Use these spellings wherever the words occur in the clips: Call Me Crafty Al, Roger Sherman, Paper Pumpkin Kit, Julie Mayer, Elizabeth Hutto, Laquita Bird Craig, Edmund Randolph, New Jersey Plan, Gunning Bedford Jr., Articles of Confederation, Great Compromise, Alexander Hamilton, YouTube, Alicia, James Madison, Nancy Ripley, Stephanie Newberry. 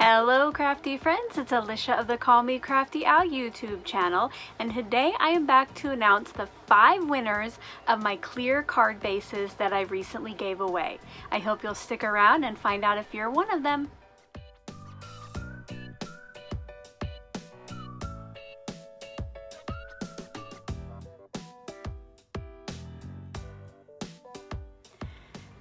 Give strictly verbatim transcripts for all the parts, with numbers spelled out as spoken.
Hello crafty friends, it's Alicia of the Call Me Crafty Al YouTube channel, and today I am back to announce the five winners of my clear card bases that I recently gave away. I hope you'll stick around and find out if you're one of them.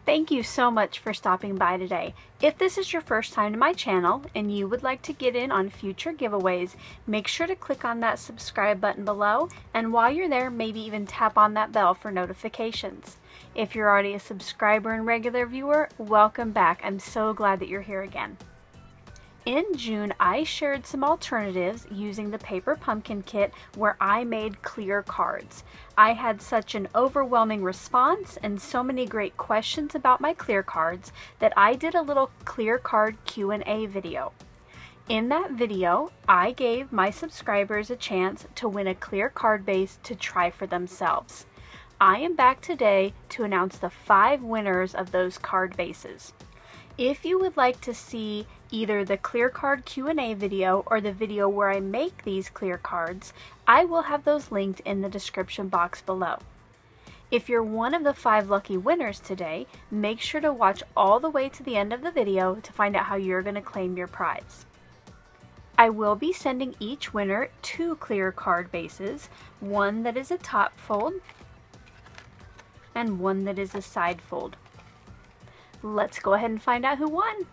Thank you so much for stopping by today. If this is your first time to my channel and you would like to get in on future giveaways, make sure to click on that subscribe button below, and while you're there, maybe even tap on that bell for notifications. If you're already a subscriber and regular viewer, welcome back. I'm so glad that you're here again. In June, I shared some alternatives using the Paper Pumpkin Kit where I made clear cards. I had such an overwhelming response and so many great questions about my clear cards that I did a little clear card Q and A video. In that video, I gave my subscribers a chance to win a clear card base to try for themselves. I am back today to announce the five winners of those card bases. If you would like to see either the clear card Q and A video or the video where I make these clear cards, I will have those linked in the description box below. If you're one of the five lucky winners today, make sure to watch all the way to the end of the video to find out how you're going to claim your prize. I will be sending each winner two clear card bases, one that is a top fold and one that is a side fold. Let's go ahead and find out who won.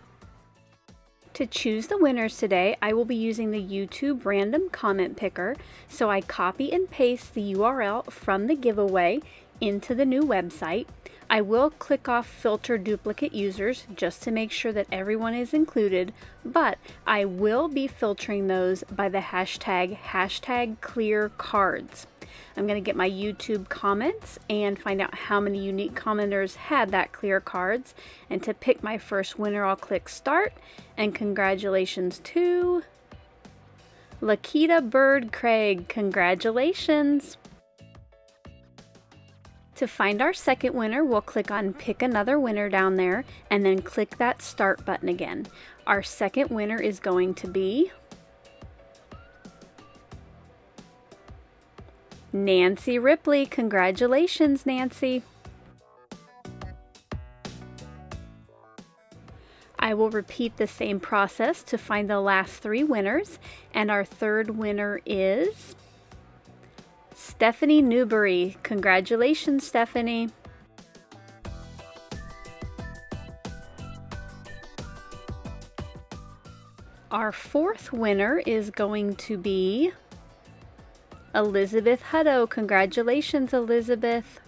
To choose the winners today, I will be using the YouTube random comment picker, so I copy and paste the U R L from the giveaway into the new website. I will click off filter duplicate users just to make sure that everyone is included, but I will be filtering those by the hashtag, hashtag clear cards. I'm going to get my YouTube comments and find out how many unique commenters had that clear cards. And to pick my first winner, I'll click start. And congratulations to Laquita Bird Craig. Congratulations! To find our second winner, we'll click on pick another winner down there and then click that start button again. Our second winner is going to be Nancy Ripley. Congratulations, Nancy. I will repeat the same process to find the last three winners, and our third winner is Stephanie Newberry. Congratulations, Stephanie. Our fourth winner is going to be Elizabeth Hutto. Congratulations, Elizabeth.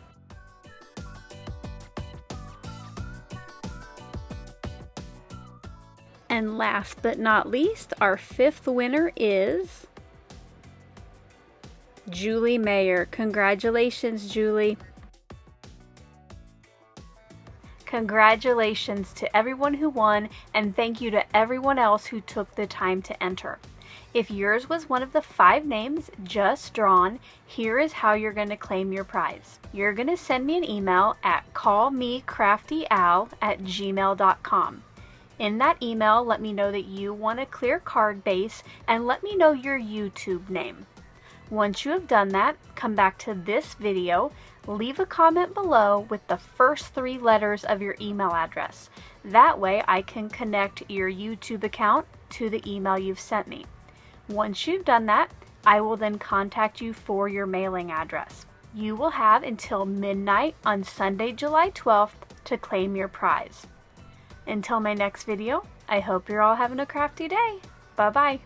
And last but not least, our fifth winner is Julie Mayer. Congratulations, Julie. Congratulations to everyone who won, and thank you to everyone else who took the time to enter. If yours was one of the five names just drawn, here is how you're going to claim your prize. You're going to send me an email at callmecraftyal at gmail dot com. In that email, let me know that you want a clear card base and let me know your YouTube name. Once you have done that, come back to this video, leave a comment below with the first three letters of your email address. That way I can connect your YouTube account to the email you've sent me. Once you've done that, I will then contact you for your mailing address. You will have until midnight on Sunday, July twelfth to claim your prize. Until my next video, I hope you're all having a crafty day. Bye-bye.